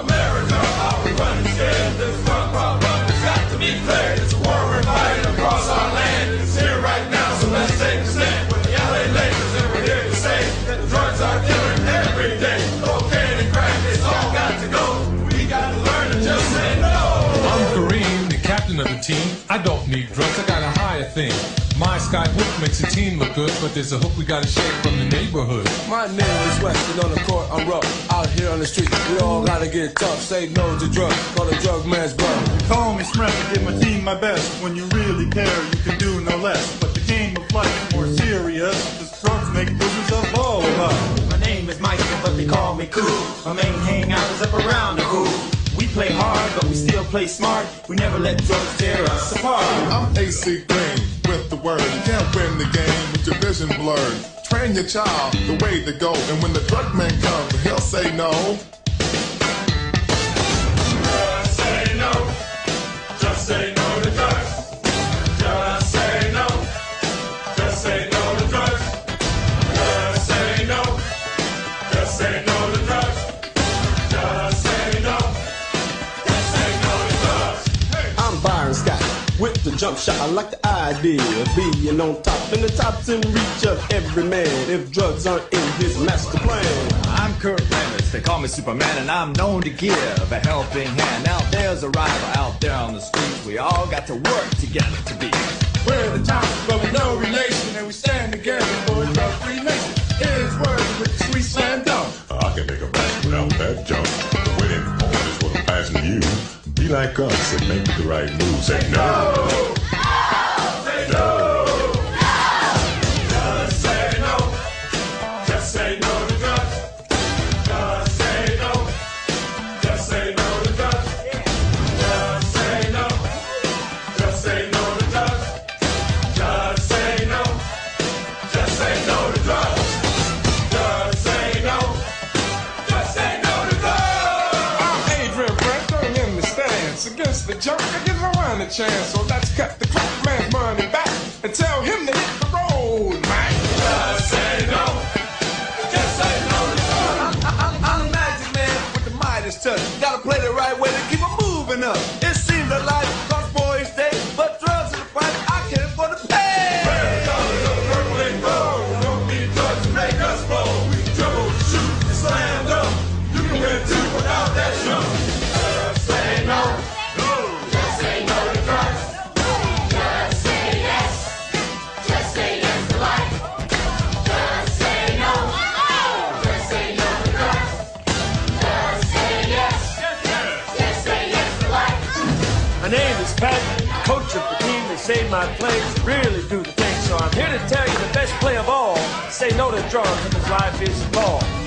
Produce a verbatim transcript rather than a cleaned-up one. America, how we run instead. There's one problem, it's got to be clear. It's a war we're fighting across our land. It's here right now, so let's take a stand. With the L A Lakers, and we're here to say that the drugs are killing every day. Cocaine and crack, it's all got to go. We got to learn to just say no. I'm Kareem, the captain of the team. I don't need drugs, I got a higher thing. My sky hook makes a team look good, but there's a hook we gotta shake from the neighborhood. My name is West, and on the court I'm rough. Out here on the street, we all gotta get tough. Say no to drugs, call the drug man's blood. Call me Smreff, I give my team my best. When you really care, you can do no less. But the game of life is more serious. The drugs make business of all of us. My name is Mike, but they call me Cool. My main hangout is up around the hoop. We play hard, but we still play smart. We never let drugs tear us apart. I'm A C. Green with the word. You can't win the game with your vision blurred. Train your child the way to go, and when the drug man comes, he'll say no. Just say no. Just say no to drugs. Just say no. Just say no to drugs. Just say no. Just say no to drugs. Just say no. With the jump shot, I like the idea of being on top, in the top ten reach of every man, if drugs aren't in his master plan. I'm Kurt Lannis, they call me Superman, and I'm known to give a helping hand. Now there's a rival out there on the streets, we all got to work together to be. We're the top, but we're no relation, and we stand together for a drug-free nation. Here's words with the sweet slam dunk. I can make a back without that jump. The winning point is what I'm passing you. Be like us and make the right moves. Say no. No. Say no. No. Just say no. Just say no to drugs. Just say no. Just say no to drugs. Just say no. Just say no to drugs. Just say no. Just say no to drugs. Just say no. Just say no to drugs. I'm Adrian Brentford in the stands against the junk. A chance, so let's cut the crack man's money back and tell him to hit the road, Mike. Just say no. Just say no to drugs. I'm the Magic Man with the Midas touch. Gotta play the right way to keep it moving up. It seems that life is on boys' day, but drugs are the price I can't afford to pay. Red colors of purple and gold. Don't need drugs to make us blow. We dribble, shoot, and slam dunk. You can win too without that jump. Just say no. My name is Pat, coach of the team. They say my plays really do the thing, so I'm here to tell you the best play of all. Say no to drugs, because life is law.